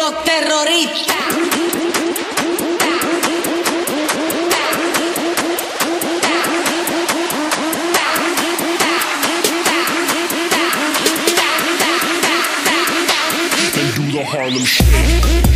los terroristas. They do the Harlem Shake.